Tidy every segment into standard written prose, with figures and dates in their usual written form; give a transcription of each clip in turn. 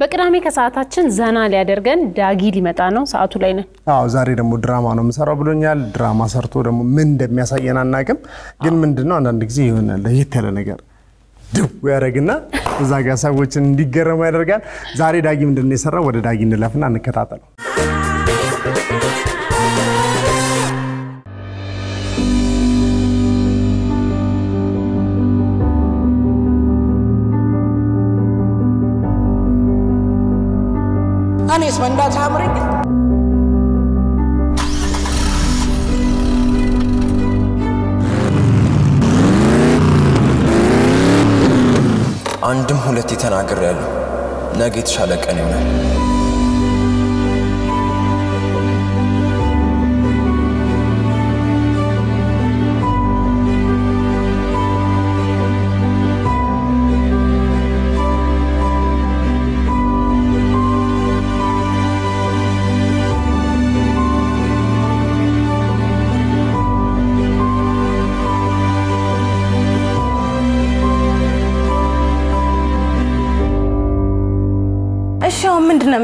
بكرامي كساعاتاتشن زانا ليادرغن داغي ليمطانو ساعاتو لاي نن አዎ ዛሬ ደሞ ድራማ ነው መስራው ብሎኛል ድራማ ሰርቶ ደሞ ምን እንደሚያሳየና አናቀም ግን ምንድነው አንድ ጊዜ ይሆነ ለየት ያለ ነገር ድው ያረግና እዛ ጋር ሰዎችን እንዲገረሙ ያደርጋል ዛሬ ዳጊ ምንድነው የሰራው ወደ ዳጊ እንለፍና እንከታተለው أنا اسمي نداس عمرك عندهم هلتي تناقر ريالو ناقيت شالك أنيونا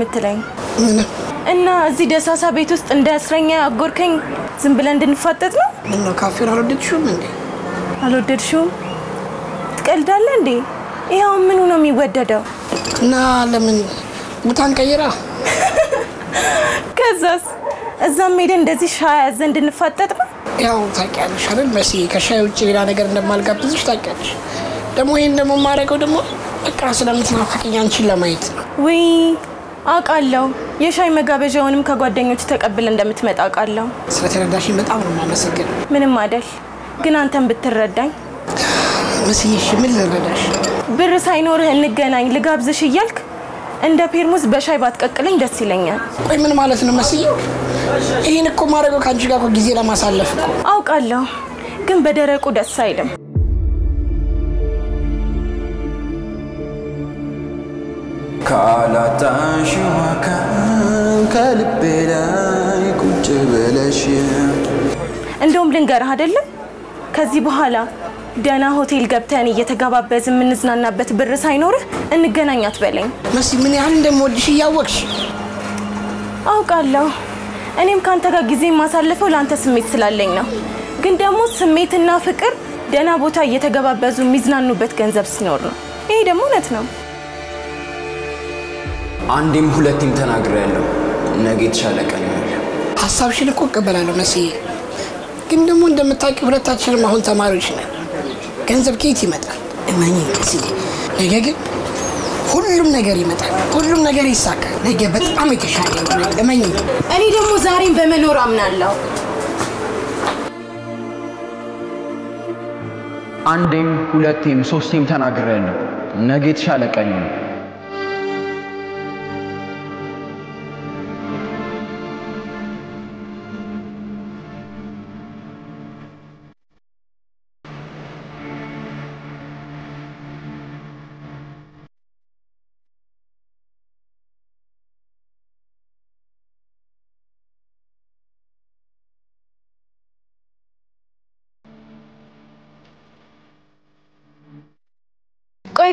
متلين أنا أزيد أساسا بيتوست إن داسرين يا غوركين زنبلندن فاتتنا أنا كافر على وديت شو مني على وديت شو تقال دالندي إيه هم منو نامي وددا نا لمن بطان كيرا كذاس زميلين دزيش هاي زندن فاتتنا يا هو تاكل شرط مسيح كشيء وتشيلان عندنا مالك بزيش تاكلش دموين دمو ماركو دمو أكاسر دمتنا فكيان شيلا مايت وي አቃለው የሻይ መጋበዣውንም ከጓደኞች ተቀበል እንደምትመጣ አቃለው ስለተረዳሽኝ በጣም ነው ማመሰግን ምንም አይደል ግን አንተም ብትረዳኝ መስይሽ ምን ልረዳሽ ብር ሳይኖርህ እንገናኝ ልጋብዝሽ ይልክ እንደ ፔርሙስ በሻይ ባትቀቅልኝ ደስ ይለኛል ቆይ ምን ማለት ነው መስይ ይሄን እኮ ማረገው ካንቺ ጋር እኮ ጊዜ ለማሳለፍ እኮ አቃለው ግን በደረቁ ደስ አይልም كالاتاش وكان كالبي لاي كنت بلاشي عندهم لنقر هذا اللي كذي بحالا دانا هوتيل قبتاني يتقابب بازم من نزنا نابت برس هاي نوره انقنانيات بالين مسي مني عندهم ودشي ياوكش او قال له اني مكان تقا قزين ما سالفه لانتا سميت سلالينا قندامو سميت النافكر دانا بوتا يتقابب بازم ميزنا نوبت كنزب سنورنا ايه دمونتنا አንድም ሁለትም ተናግሬያለሁ ነገ ይቻለቀኝ ሐሳብሽን እኮ እቀበላለሁ መስዬ ግን ደግሞ እንደምታውቂው ሁለታችንም አሁን ተማሪዎች ነን ገንዘብ ከየት ይመጣል እማኝ ከዚህ ነገ ግን ሁሉም ነገር ይመጣል ሁሉም ነገር ይሳካል ነገ በጣም የተሻለ ይሆናል እማኝ እኔ ደግሞ ዛሬን በመኖር አምናለሁ አንድም ሁለትም ሶስትም ተናግሬያለሁ ነገ ይቻለቀኝ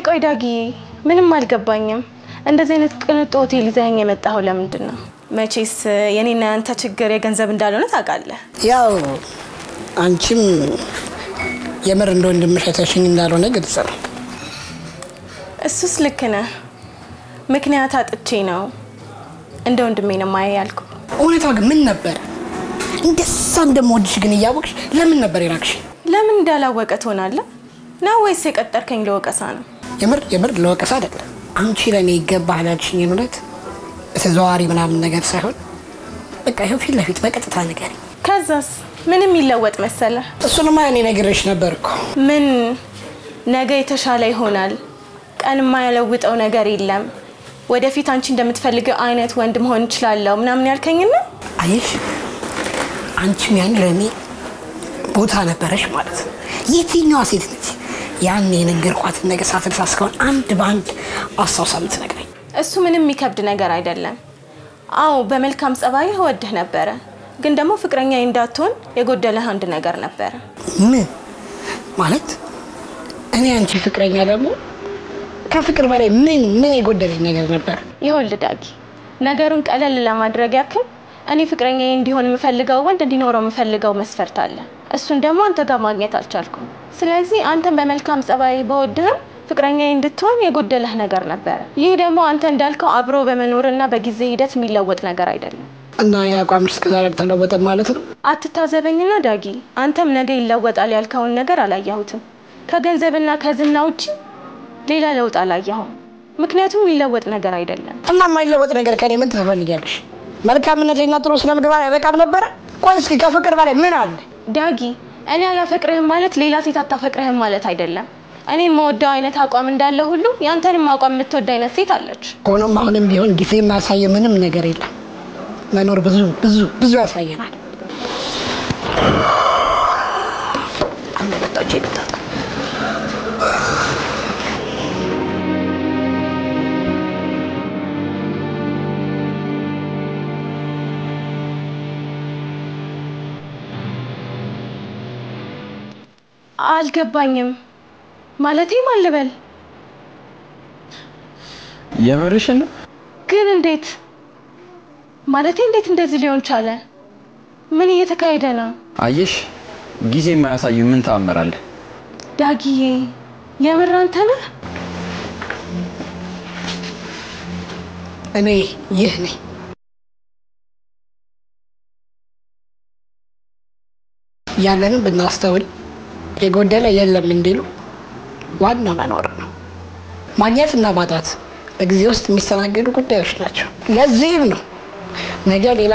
ቆይ ዳጊ ምንም አልገባኝም እንደዚህ አይነት ቅንጦት ሆቴል ይዘኸኝ የመጣው ለምንድን ነው መቼስ የኔና አንተ ችግር የገንዘብ እንዳልሆነ ታውቃለህ ያው አንቺም የመር እንደው እንደምሽታሽኝ እንዳልሆነ ግልጽ ነው እሱስ ልክ ነህ ምክንያት አጥቼ ነው እንደው እንደምን ነው ማያልኩ ሁኔታው ግን ምን ነበር እንደዛ እንደምወድሽ ግን እያወቅሽ ለምን ነበር የራቅሽ ለምን እንዳላወቀ ትሆናለህ ነው ወይስ የቀጠርከኝ ለወቀሳ ነው የምር ለወቀሳ አይደለም አንቺ ለኔ ይገባሃል አልሽኝ እንዴት ተዘዋሪ ምናምን ነገር ሳይሆን በቃ ይሄው ፊት ለፊት በቀጥታ ነገር ከዛስ ምንም ይለወጥ መሰለ እሱንም ማን ይነግርሽ ነበርኩ ምን ነገ የተሻለ ይሆናል ቀን ማይለውጠው ነገር የለም ወደፊት አንቺ እንደምትፈልገው አይነት ወንድም ሆን ይችላልው ምናምን ያልከኝና አይሽ አንቺ ያን ለኔ ቦታ ነበርሽ ማለት የትኛው ሴት ነች ያኔ ንግርኳት ነገር ሳትልሳስከውን አንድ ባንድ አሳውሳምት ነገር እሱ ምንም ይከብድ ነገር አይደለም አው በመልካም ጸባይ ወደህ ነበር ግን ደግሞ ፍቅረኛ እንዳትሆን የጎደለህ አንድ ነገር ነበር ምን ማለት እኔ አንቺ ፍቅረኛ ደግሞ كافكر مالي من يقدرين نقدر نبقى يولد أكى نقدرون كألا لا ما درجاكم أنا فكرني عندي هون مفلقة وانت عندي نورة مفلقة ومسفرت الله السندم وانت دماغي تالشالكم سلازي أنت بملكام سباي بودهم فكرني عندي توم يقدر له نقدر نبقى يدمو أنت دالكم عبرو بمنورنا بجزيدة ميلود نقدر يدري أنا يا قامر سكدارب تلوت مالتهم أتتازبني نادقي أنت من ذي اللوت على الكون نقدر على يهوتهم كجنزبنا كزناوتي ليلا لوت على يهم مكناتهم يلوت نقدر يدلنا أنا ما يلوت نقدر كاني من تفهمني جالش مالك من ذي ناتروس نمدواري بكام نبرة كونسكي كفكر باري من عند داقي أنا على فكرهم مالت ليلا تيتا فكرهم مالت هيدلنا أنا مود داينة هاقوم من داله هلو يانتني ما قام متود داينة سيتالج كونوا معهم بيون جثي ما سايم منهم نقدر يلا ما نور بزو بزو بزو سايم أنا بتوجد አልገባኝም ማለቴ ማለበል የምርሽን ግን እንዴት ማለቴ እንዴት እንደዚህ ሊሆን ቻለ ምን እየተካሄደ ነው አየሽ ጊዜ የማያሳዩ ምን ታመራለ ዳጊዬ የምር አንተ ነህ እኔ ይህ ነኝ ያለንን ብናስተውል የጎደለ የለም እንዴሉ ዋናው መኖር ነው ማግኘትና ማጣት በጊዜ ውስጥ የሚስተናገዱ ጉዳዮች ናቸው ለዚህም ነው ነገ ሌላ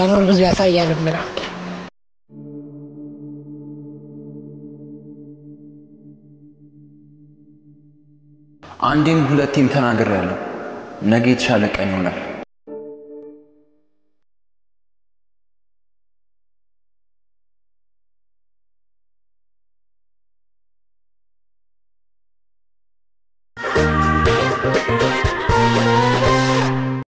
መኖር ብዙ ያሳያል ምራ አንዴም ሁለቴም ተናግሬያለሁ ነገ የተሻለ ቀን ይሆናል